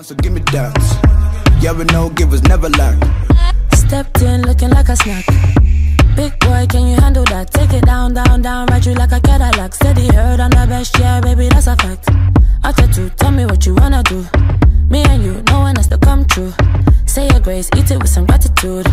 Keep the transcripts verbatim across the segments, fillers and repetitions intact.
So give me dance. Yeah, we know givers never lack. Stepped in looking like a snack. Big boy, can you handle that? Take it down, down, down, ride you like a Cadillac. Steady heard on the best, yeah, baby, that's a fact. After two, tell me what you wanna do. Me and you, no one has to come true. Say your grace, eat it with some gratitude.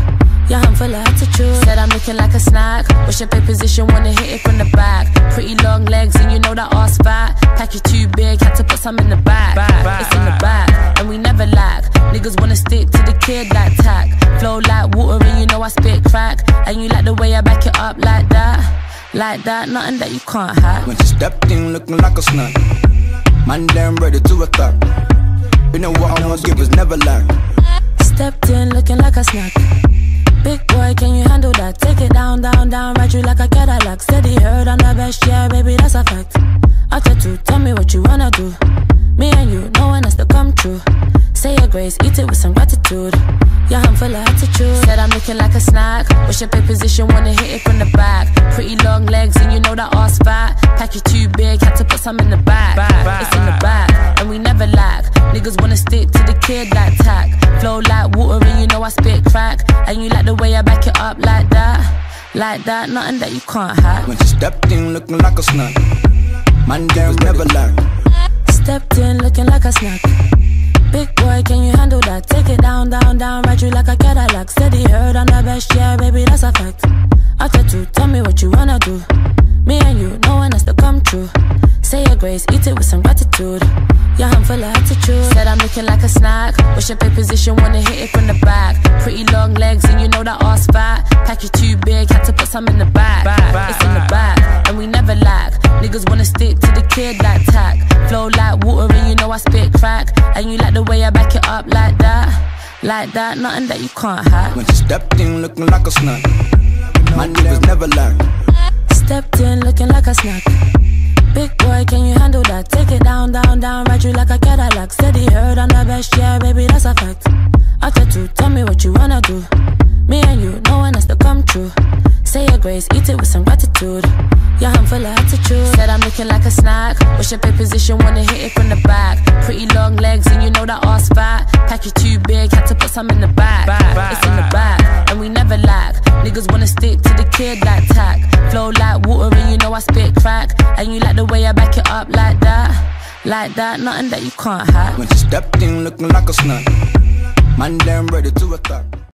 Yeah, I'm full of attitude. Said I'm looking like a snack. Wish up a position, wanna hit it from the back. Pretty long legs, and you know that ass fat. Pack it too big, had to put some in the back. It's in the back, and we never lack. Niggas wanna stick to the kid like tack. Flow like water, and you know I spit crack. And you like the way I back it up like that. Like that, nothing that you can't hack. When she stepped in looking like a snack, man, damn ready to attack. You know what I want, give us never lack. Stepped in looking like a snack. Big boy, can you handle that? Take it down, down, down, ride you like a Cadillac. Steady heard on the best, yeah, baby, that's a fact. After two, tell me what you wanna do. Me and you, no one has to come true. Say your grace, eat it with some gratitude. Yeah, I'm full of attitude. Said I'm looking like a snack. Wish up a position, wanna hit it from the back. Pretty long legs, and you know that ass fat. Pack it too big, had to put some in the back. It's in the back, and we never lack. Niggas wanna stick to the kid like tack. Flow like water, and you know I spit crack. And you like the way I back it up like that. Like that, nothing that you can't hack. When she stepped in looking like a snack, man, girls never lack. Stepped in looking like a snack. Big boy, can you handle that? Take it down, down, down, ride you like a Cadillac. Steady heard on the best, yeah, baby, that's a fact. After two, tell me what you wanna do. Me and you, no one has to come true. Say your grace, eat it with some gratitude. Yeah, I'm full of attitude. Said I'm looking like a snack. Wish up a position, wanna hit it from the back. Pretty long legs, and you know that ass fat. Pack it too big, had to put some in the back. It's in the back, and we never lack. Niggas wanna stick to the kid like tack. Flow like water, and you know I spit crack. And you like the way I back it up like that. Like that, nothing that you can't hack. When she stepped in looking like a snack, my niggas never lack. Stepped in looking like a snack. Big boy, can you handle that? Take it down, down, down, ride you like a Cadillac. Steady heard on the best, yeah, baby, that's a fact. After two, tell me what you wanna do. Me and you, no one has to come true. Say your grace, eat it with some gratitude. Yeah, I'm full of attitude. Said I'm looking like a snack. Wish up a position, wanna hit it from the back. Pretty long legs, and you know that ass fat. Pack it too big, had to put some in the back. It's in the back, and we never lack. Niggas wanna stick to the kid like tack. Flow like water, and you know I spit crack. And you like the way I back it up like that. Like that, nothing that you can't hack. When she stepped in looking like a snack, man, damn ready to attack.